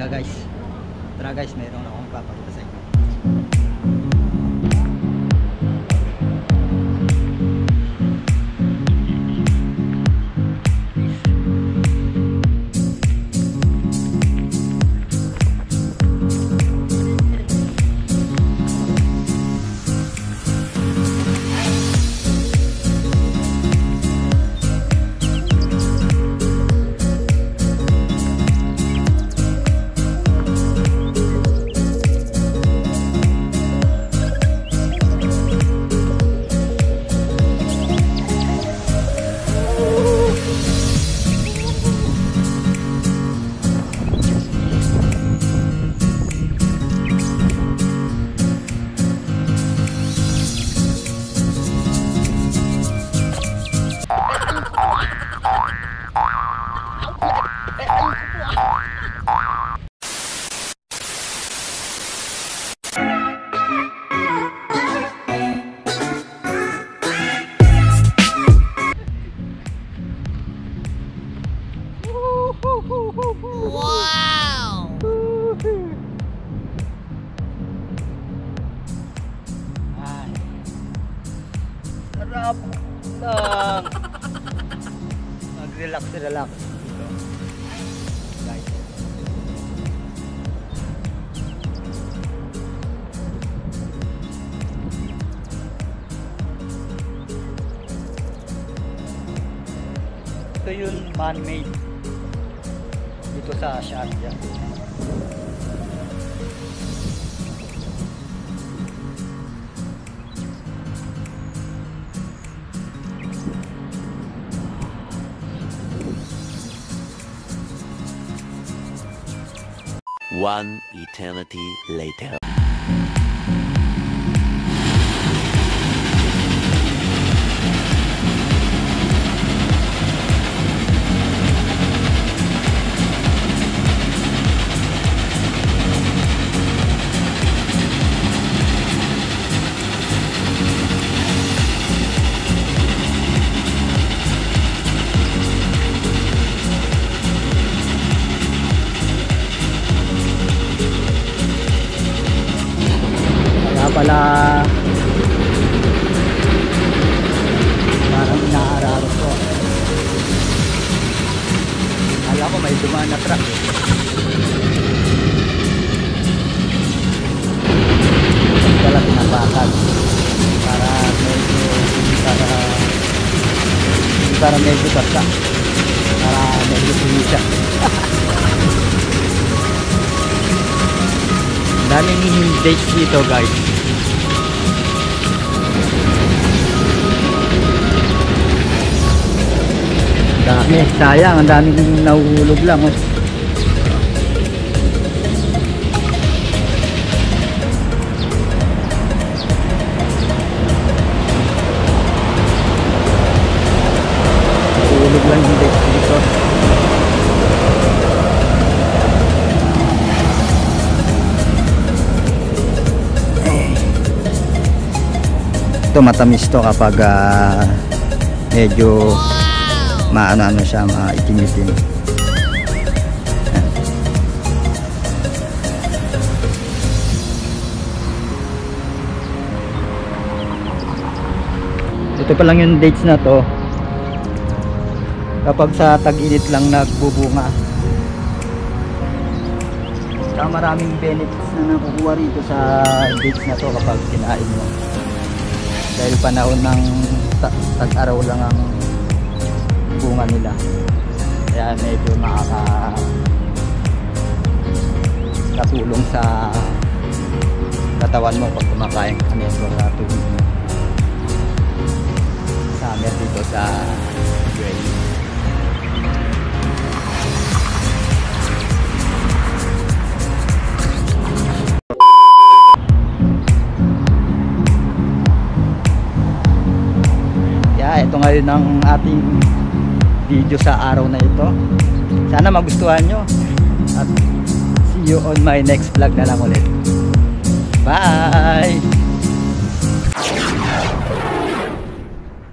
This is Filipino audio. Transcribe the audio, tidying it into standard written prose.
Draga guys, meron akong papakita sa inyo. Sarap lang. Mag-relax dito. Guys. Ito yung man-made dito sa Sharjah. One eternity later. Pala parang inaararo ko, alam ko may dumaan na truck pala, pinapakan para medyo basta, para medyo sinisa. Daming dates dito guys. Dami, sayang, ang dami nang nahuhulog lang. Nahuhulog lang yung dates dito. Ito matamis to kapag medyo maano-ano siya, maitim-itim. Ito pa lang yung dates na to. Kapag sa tag-init lang nagbubunga. Saka maraming benefits na nakukuha rito sa dates na to kapag kinain mo. Dahil panahon ng tag-araw lang ang bunga nila, kaya medyo nakatulong sa katawan mo pag kumakain ka nito sa tubig mo. Summer dito sa UAE. Kaya ito ngayon ang ating video sa araw na ito. Sana magustuhan nyo at see you on my next vlog na lang ulit. Bye!